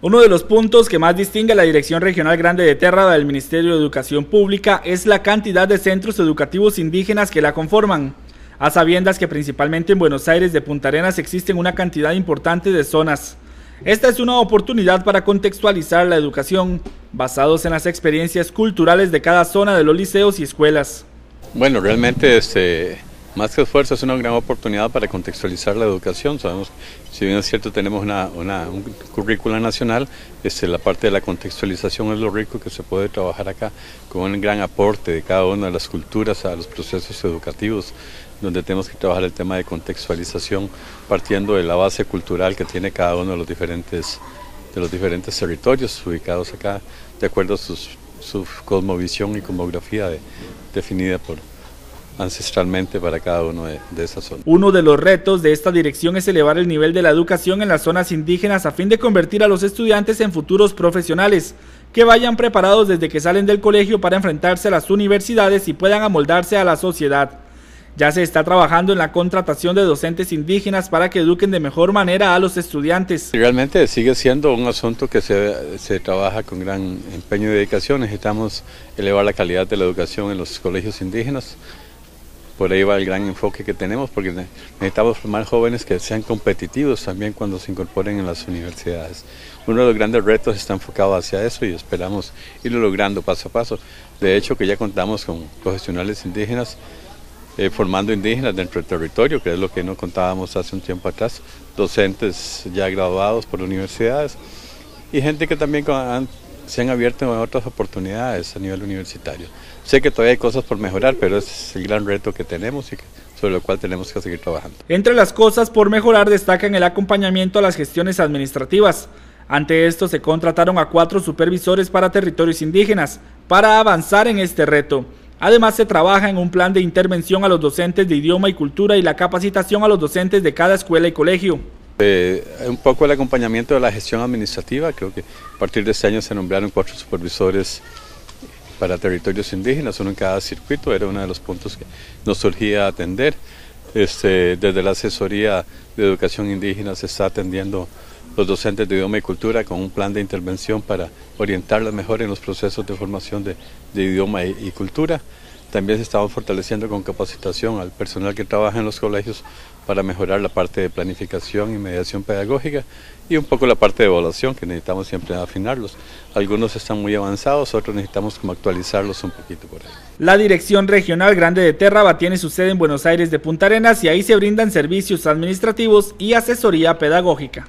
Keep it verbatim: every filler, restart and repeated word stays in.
Uno de los puntos que más distingue a la Dirección Regional Grande de Térraba del Ministerio de Educación Pública es la cantidad de centros educativos indígenas que la conforman, a sabiendas que principalmente en Buenos Aires de Puntarenas existen una cantidad importante de zonas. Esta es una oportunidad para contextualizar la educación, basados en las experiencias culturales de cada zona de los liceos y escuelas. Bueno, realmente este... más que esfuerzo es una gran oportunidad para contextualizar la educación. Sabemos, si bien es cierto tenemos una, una, un currícula nacional, este, la parte de la contextualización es lo rico que se puede trabajar acá, con un gran aporte de cada una de las culturas a los procesos educativos, donde tenemos que trabajar el tema de contextualización partiendo de la base cultural que tiene cada uno de los diferentes, de los diferentes territorios ubicados acá, de acuerdo a sus, su cosmovisión y cosmografía de, definida por ancestralmente para cada uno de, de esas zonas. Uno de los retos de esta dirección es elevar el nivel de la educación en las zonas indígenas a fin de convertir a los estudiantes en futuros profesionales que vayan preparados desde que salen del colegio para enfrentarse a las universidades y puedan amoldarse a la sociedad. Ya se está trabajando en la contratación de docentes indígenas para que eduquen de mejor manera a los estudiantes. Realmente sigue siendo un asunto que se, se trabaja con gran empeño y dedicación. Necesitamos elevar la calidad de la educación en los colegios indígenas. Por ahí va el gran enfoque que tenemos, porque necesitamos formar jóvenes que sean competitivos también cuando se incorporen en las universidades. Uno de los grandes retos está enfocado hacia eso y esperamos irlo logrando paso a paso. De hecho, que ya contamos con profesionales indígenas, eh, formando indígenas dentro del territorio, que es lo que no contábamos hace un tiempo atrás, docentes ya graduados por universidades y gente que también han, se han abierto en otras oportunidades a nivel universitario. Sé que todavía hay cosas por mejorar, pero ese es el gran reto que tenemos y sobre lo cual tenemos que seguir trabajando. Entre las cosas por mejorar destacan el acompañamiento a las gestiones administrativas. Ante esto se contrataron a cuatro supervisores para territorios indígenas para avanzar en este reto. Además se trabaja en un plan de intervención a los docentes de idioma y cultura y la capacitación a los docentes de cada escuela y colegio. Eh, un poco el acompañamiento de la gestión administrativa. Creo que a partir de este año se nombraron cuatro supervisores para territorios indígenas, uno en cada circuito, era uno de los puntos que nos surgía atender. Este, desde la Asesoría de Educación Indígena se está atendiendo los docentes de idioma y cultura con un plan de intervención para orientarlos mejor en los procesos de formación de, de idioma y, y cultura. También se estamos fortaleciendo con capacitación al personal que trabaja en los colegios para mejorar la parte de planificación y mediación pedagógica y un poco la parte de evaluación, que necesitamos siempre afinarlos. Algunos están muy avanzados, otros necesitamos como actualizarlos un poquito por ahí. La Dirección Regional Grande de Térraba tiene su sede en Buenos Aires de Puntarenas y ahí se brindan servicios administrativos y asesoría pedagógica.